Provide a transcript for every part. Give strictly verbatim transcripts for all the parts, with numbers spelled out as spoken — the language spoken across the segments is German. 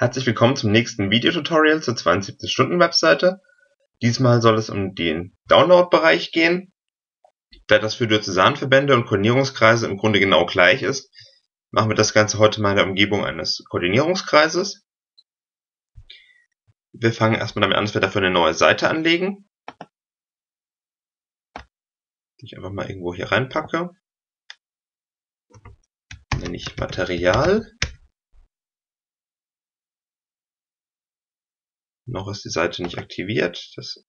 Herzlich willkommen zum nächsten Videotutorial zur zweiundsiebzig-Stunden-Webseite. Diesmal soll es um den Download-Bereich gehen. Da das für Diözesanverbände und Koordinierungskreise im Grunde genau gleich ist, machen wir das Ganze heute mal in der Umgebung eines Koordinierungskreises. Wir fangen erstmal damit an, dass wir dafür eine neue Seite anlegen, die ich einfach mal irgendwo hier reinpacke. Nenne ich Material. Noch ist die Seite nicht aktiviert, das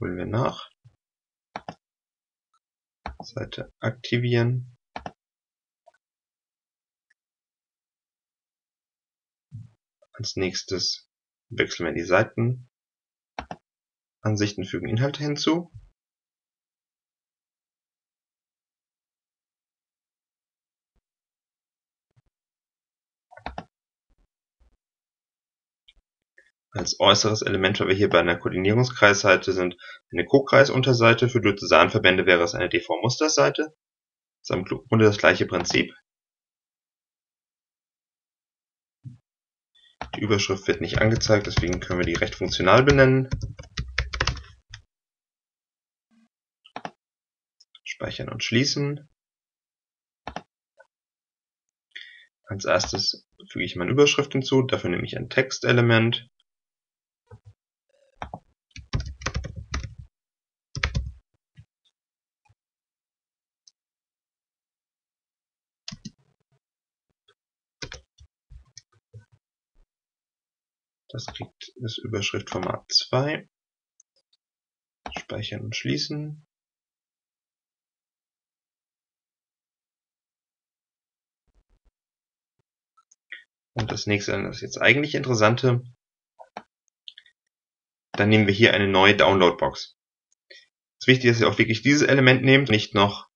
holen wir nach. Seite aktivieren. Als nächstes wechseln wir die Seiten. Ansichten, fügen Inhalte hinzu. Als äußeres Element, weil wir hier bei einer Koordinierungskreisseite sind, eine Co-Kreis-Unterseite. Für Diözesanverbände wäre es eine D V-Musterseite. Das ist im Grunde das gleiche Prinzip. Die Überschrift wird nicht angezeigt, deswegen können wir die recht funktional benennen. Speichern und schließen. Als erstes füge ich meine Überschrift hinzu. Dafür nehme ich ein Textelement. Das kriegt das Überschriftformat zwei. Speichern und schließen. Und das nächste, das ist jetzt eigentlich Interessante. Dann nehmen wir hier eine neue Downloadbox. Es ist wichtig, dass ihr auch wirklich dieses Element nehmt, nicht noch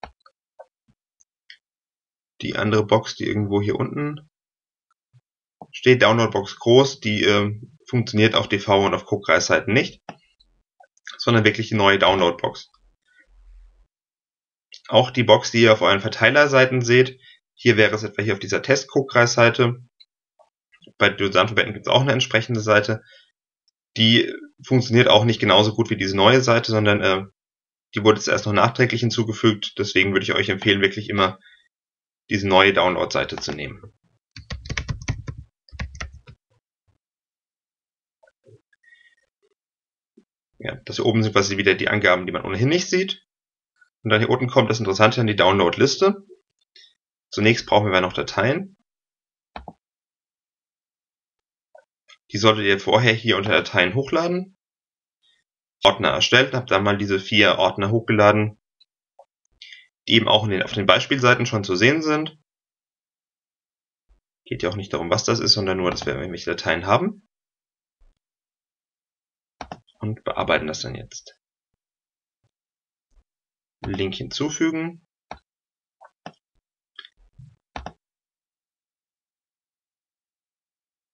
die andere Box, die irgendwo hier unten steht. Downloadbox groß, die äh, funktioniert auf D V und auf Co-Kreisseiten nicht, sondern wirklich die neue Downloadbox. Auch die Box, die ihr auf euren Verteilerseiten seht, hier wäre es etwa hier auf dieser Test-Co-Kreisseite. Bei Diözesanverbänden gibt es auch eine entsprechende Seite. Die funktioniert auch nicht genauso gut wie diese neue Seite, sondern äh, die wurde jetzt erst noch nachträglich hinzugefügt. Deswegen würde ich euch empfehlen, wirklich immer diese neue Download-Seite zu nehmen. Ja, das hier oben sind quasi wieder die Angaben, die man ohnehin nicht sieht. Und dann hier unten kommt das Interessante an die Download-Liste. Zunächst brauchen wir noch Dateien. Die solltet ihr vorher hier unter Dateien hochladen. Ordner erstellt, habt dann mal diese vier Ordner hochgeladen, die eben auch in den, auf den Beispielseiten schon zu sehen sind. Geht ja auch nicht darum, was das ist, sondern nur, dass wir irgendwelche Dateien haben. Und bearbeiten das dann jetzt. Link hinzufügen.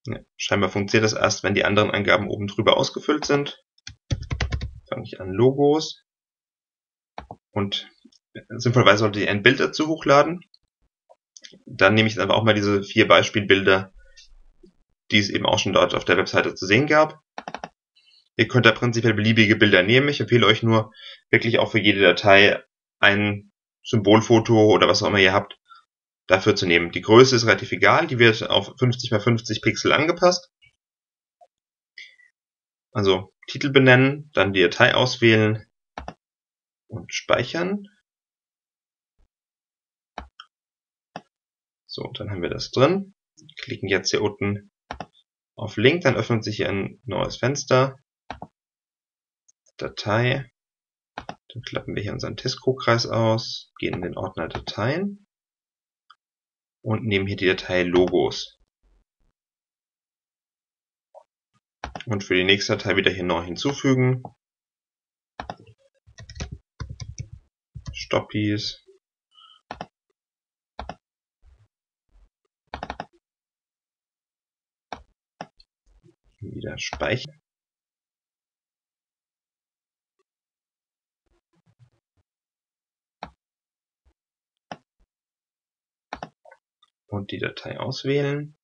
Ja, scheinbar funktioniert das erst, wenn die anderen Angaben oben drüber ausgefüllt sind. Fange ich an, Logos. Und sinnvollerweise sollte ich ein Bild dazu hochladen. Dann nehme ich jetzt einfach auch mal diese vier Beispielbilder, die es eben auch schon dort auf der Webseite zu sehen gab. Ihr könnt da prinzipiell beliebige Bilder nehmen. Ich empfehle euch nur, wirklich auch für jede Datei ein Symbolfoto oder was auch immer ihr habt, dafür zu nehmen. Die Größe ist relativ egal, die wird auf fünfzig mal fünfzig Pixel angepasst. Also Titel benennen, dann die Datei auswählen und speichern. So, dann haben wir das drin. Klicken jetzt hier unten auf Link, dann öffnet sich hier ein neues Fenster. Datei. Dann klappen wir hier unseren Testco-Kreis aus, gehen in den Ordner Dateien und nehmen hier die Datei Logos. Und für die nächste Datei wieder hier neu hinzufügen. Stoppies. Wieder speichern. Und die Datei auswählen.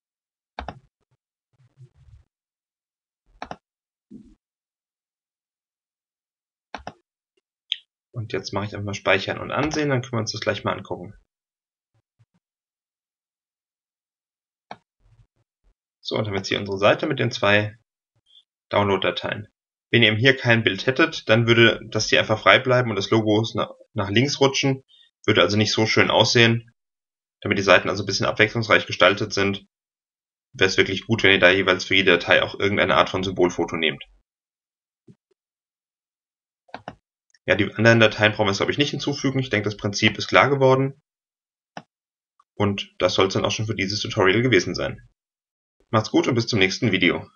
Und jetzt mache ich einfach mal Speichern und Ansehen, dann können wir uns das gleich mal angucken. So, und dann haben wir jetzt hier unsere Seite mit den zwei Download-Dateien. Wenn ihr eben hier kein Bild hättet, dann würde das hier einfach frei bleiben und das Logo nach, nach links rutschen. Würde also nicht so schön aussehen. Damit die Seiten also ein bisschen abwechslungsreich gestaltet sind, wäre es wirklich gut, wenn ihr da jeweils für jede Datei auch irgendeine Art von Symbolfoto nehmt. Ja, die anderen Dateien brauchen wir jetzt, glaube ich, nicht hinzufügen. Ich denke, das Prinzip ist klar geworden. Und das soll es dann auch schon für dieses Tutorial gewesen sein. Macht's gut und bis zum nächsten Video.